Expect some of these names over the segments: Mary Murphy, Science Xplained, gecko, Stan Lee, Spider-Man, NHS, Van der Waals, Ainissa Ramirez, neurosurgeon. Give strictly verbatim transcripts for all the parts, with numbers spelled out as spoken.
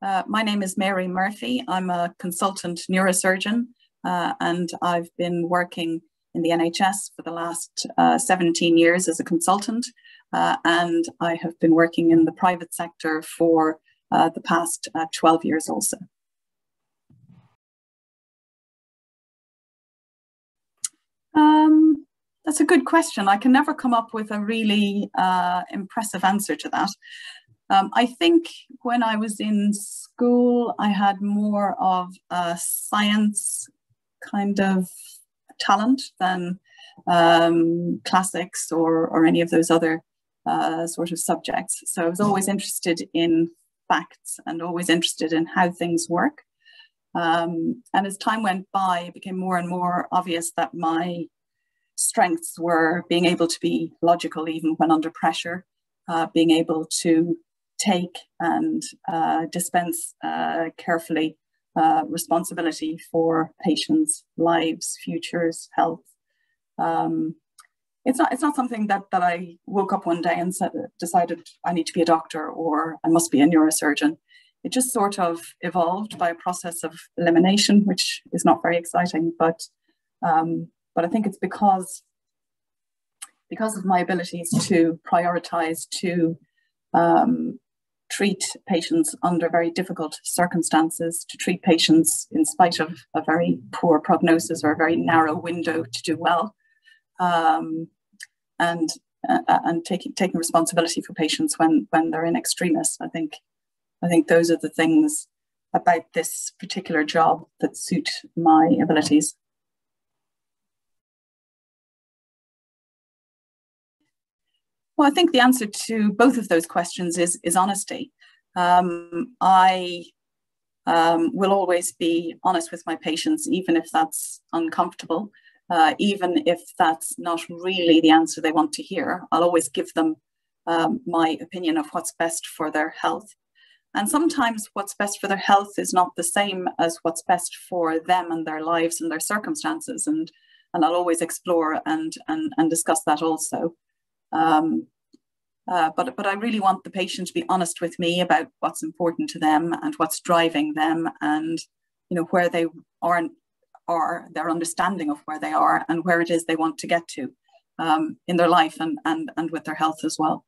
Uh, my name is Mary Murphy. I'm a consultant neurosurgeon, uh, and I've been working in the N H S for the last uh, seventeen years as a consultant, uh, and I have been working in the private sector for uh, the past uh, twelve years also. Um, that's a good question. I can never come up with a really uh, impressive answer to that. Um, I think when I was in school, I had more of a science kind of talent than um, classics or, or any of those other uh, sort of subjects. So I was always interested in facts and always interested in how things work. Um, and as time went by, it became more and more obvious that my strengths were being able to be logical even when under pressure, uh, being able to take and uh, dispense uh, carefully uh, responsibility for patients' lives, futures, health. Um, it's not, it's not something that, that I woke up one day and said, decided I need to be a doctor or I must be a neurosurgeon. It just sort of evolved by a process of elimination, which is not very exciting, but um, but I think it's because because of my abilities to prioritize, to um, treat patients under very difficult circumstances, to treat patients in spite of a very poor prognosis or a very narrow window to do well, um, and uh, and taking taking responsibility for patients when when they're in extremis. I think. I think those are the things about this particular job that suit my abilities. Well, I think the answer to both of those questions is, is honesty. Um, I um, will always be honest with my patients, even if that's uncomfortable, uh, even if that's not really the answer they want to hear. I'll always give them um, my opinion of what's best for their health. And sometimes what's best for their health is not the same as what's best for them and their lives and their circumstances. And, and I'll always explore and, and, and discuss that also. Um, uh, but, but I really want the patient to be honest with me about what's important to them and what's driving them and, you know, where they are, are their understanding of where they are and where it is they want to get to um, in their life and, and, and with their health as well.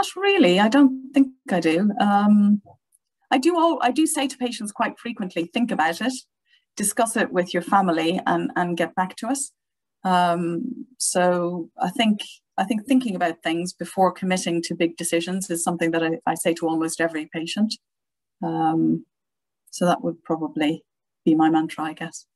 Not really. I don't think I do. Um, I do all, I do say to patients quite frequently, think about it, discuss it with your family and, and get back to us. Um, so I think, I think thinking about things before committing to big decisions is something that I, I say to almost every patient. Um, so that would probably be my mantra, I guess.